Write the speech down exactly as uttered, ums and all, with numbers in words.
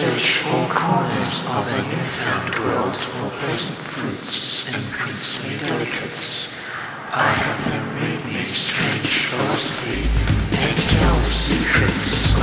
search all corners of thy newfound world for pleasant fruits and princely delicates. I have them read me strange philosophy and tell secrets.